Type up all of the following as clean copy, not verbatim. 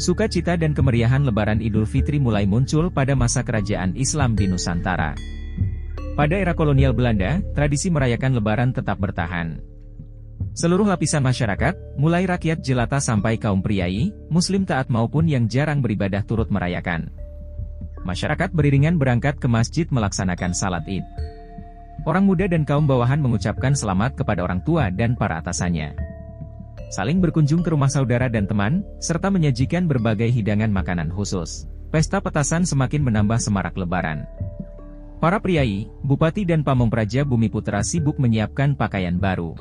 Sukacita dan kemeriahan Lebaran Idul Fitri mulai muncul pada masa kerajaan Islam di Nusantara. Pada era kolonial Belanda, tradisi merayakan Lebaran tetap bertahan. Seluruh lapisan masyarakat, mulai rakyat jelata sampai kaum priai, muslim taat maupun yang jarang beribadah turut merayakan. Masyarakat beriringan berangkat ke masjid melaksanakan salat Id. Orang muda dan kaum bawahan mengucapkan selamat kepada orang tua dan para atasannya. Saling berkunjung ke rumah saudara dan teman, serta menyajikan berbagai hidangan makanan khusus. Pesta petasan semakin menambah semarak Lebaran. Para priai, bupati dan pamong praja Bumi Putra sibuk menyiapkan pakaian baru,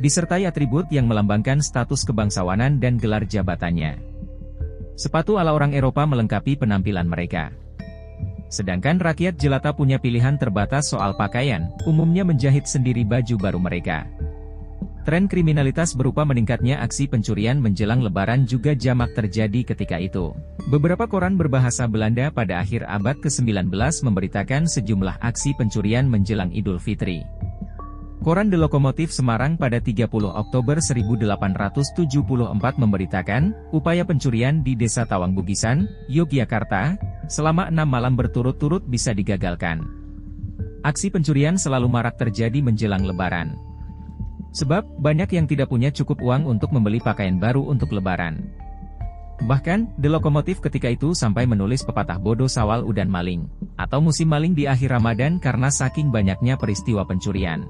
disertai atribut yang melambangkan status kebangsawanan dan gelar jabatannya. Sepatu ala orang Eropa melengkapi penampilan mereka. Sedangkan rakyat jelata punya pilihan terbatas soal pakaian, umumnya menjahit sendiri baju baru mereka. Tren kriminalitas berupa meningkatnya aksi pencurian menjelang Lebaran juga jamak terjadi ketika itu. Beberapa koran berbahasa Belanda pada akhir abad ke-19 memberitakan sejumlah aksi pencurian menjelang Idul Fitri. Koran De Lokomotief Semarang pada 30 Oktober 1874 memberitakan, upaya pencurian di Desa Tawang Bugisan, Yogyakarta, selama 6 malam berturut-turut bisa digagalkan. Aksi pencurian selalu marak terjadi menjelang Lebaran. Sebab, banyak yang tidak punya cukup uang untuk membeli pakaian baru untuk Lebaran. Bahkan, De Lokomotief ketika itu sampai menulis pepatah bodoh Sawal Udan Maling, atau musim maling di akhir Ramadan karena saking banyaknya peristiwa pencurian.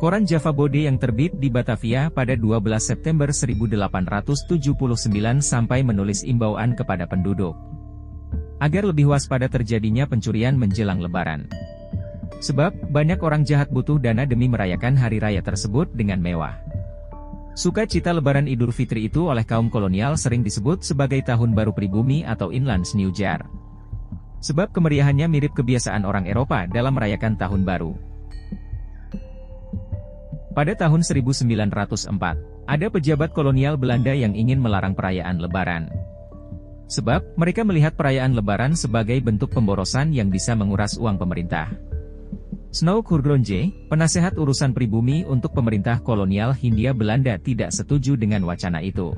Koran Java Bode yang terbit di Batavia pada 12 September 1879 sampai menulis imbauan kepada penduduk, agar lebih waspada terjadinya pencurian menjelang Lebaran. Sebab, banyak orang jahat butuh dana demi merayakan hari raya tersebut dengan mewah. Sukacita Lebaran Idul Fitri itu oleh kaum kolonial sering disebut sebagai Tahun Baru Pribumi atau Inlands New Year. Sebab kemeriahannya mirip kebiasaan orang Eropa dalam merayakan Tahun Baru. Pada tahun 1904, ada pejabat kolonial Belanda yang ingin melarang perayaan Lebaran. Sebab, mereka melihat perayaan Lebaran sebagai bentuk pemborosan yang bisa menguras uang pemerintah. Snouck Hurgronje, penasehat urusan pribumi untuk pemerintah kolonial Hindia Belanda, tidak setuju dengan wacana itu.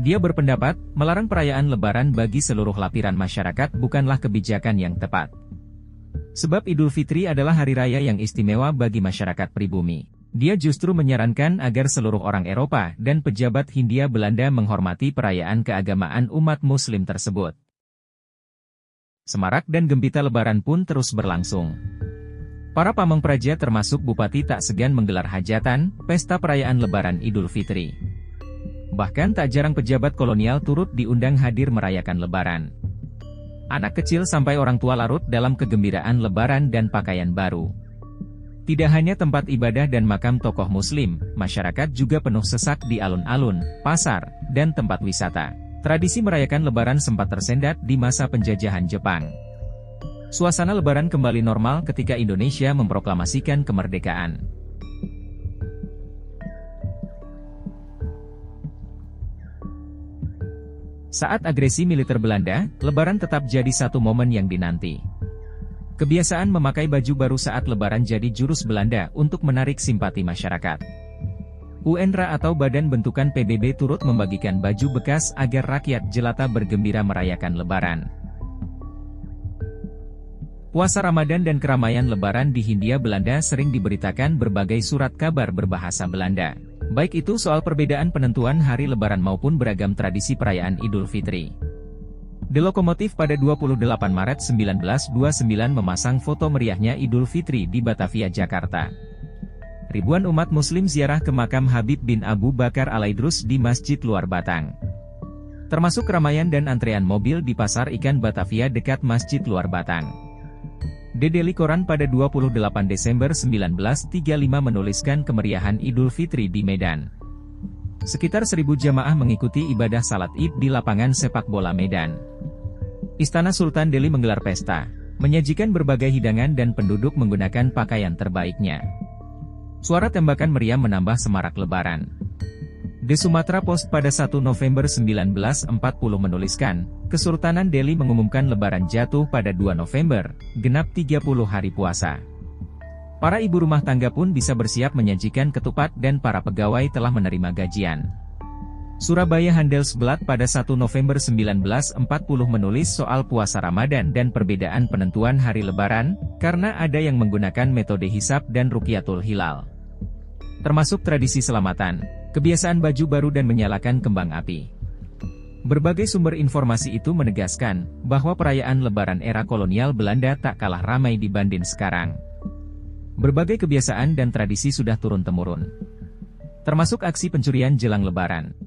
Dia berpendapat, melarang perayaan Lebaran bagi seluruh lapisan masyarakat bukanlah kebijakan yang tepat. Sebab Idul Fitri adalah hari raya yang istimewa bagi masyarakat pribumi. Dia justru menyarankan agar seluruh orang Eropa dan pejabat Hindia Belanda menghormati perayaan keagamaan umat muslim tersebut. Semarak dan gembira Lebaran pun terus berlangsung. Para pamong praja termasuk bupati tak segan menggelar hajatan, pesta perayaan Lebaran Idul Fitri. Bahkan tak jarang pejabat kolonial turut diundang hadir merayakan Lebaran. Anak kecil sampai orang tua larut dalam kegembiraan Lebaran dan pakaian baru. Tidak hanya tempat ibadah dan makam tokoh muslim, masyarakat juga penuh sesak di alun-alun, pasar, dan tempat wisata. Tradisi merayakan Lebaran sempat tersendat di masa penjajahan Jepang. Suasana Lebaran kembali normal ketika Indonesia memproklamasikan kemerdekaan. Saat agresi militer Belanda, Lebaran tetap jadi satu momen yang dinanti. Kebiasaan memakai baju baru saat Lebaran jadi jurus Belanda untuk menarik simpati masyarakat. UNRRA atau Badan Bentukan PBB turut membagikan baju bekas agar rakyat jelata bergembira merayakan Lebaran. Puasa Ramadan dan keramaian Lebaran di Hindia Belanda sering diberitakan berbagai surat kabar berbahasa Belanda. Baik itu soal perbedaan penentuan hari Lebaran maupun beragam tradisi perayaan Idul Fitri. De Lokomotief pada 28 Maret 1929 memasang foto meriahnya Idul Fitri di Batavia, Jakarta. Ribuan umat muslim ziarah ke makam Habib bin Abu Bakar Alaidrus di Masjid Luar Batang. Termasuk keramaian dan antrean mobil di pasar ikan Batavia dekat Masjid Luar Batang. De Deli Koran pada 28 Desember 1935 menuliskan kemeriahan Idul Fitri di Medan. Sekitar 1.000 jamaah mengikuti ibadah salat Id di lapangan sepak bola Medan. Istana Sultan Delhi menggelar pesta, menyajikan berbagai hidangan dan penduduk menggunakan pakaian terbaiknya. Suara tembakan meriam menambah semarak Lebaran. De Sumatra Post pada 1 November 1940 menuliskan, Kesultanan Delhi mengumumkan Lebaran jatuh pada 2 November, genap 30 hari puasa. Para ibu rumah tangga pun bisa bersiap menyajikan ketupat dan para pegawai telah menerima gajian. Surabaya Handelsblad pada 1 November 1940 menulis soal puasa Ramadan dan perbedaan penentuan hari Lebaran, karena ada yang menggunakan metode hisab dan rukyatul hilal. Termasuk tradisi selamatan, kebiasaan baju baru dan menyalakan kembang api. Berbagai sumber informasi itu menegaskan, bahwa perayaan Lebaran era kolonial Belanda tak kalah ramai dibanding sekarang. Berbagai kebiasaan dan tradisi sudah turun-temurun. Termasuk aksi pencurian jelang Lebaran.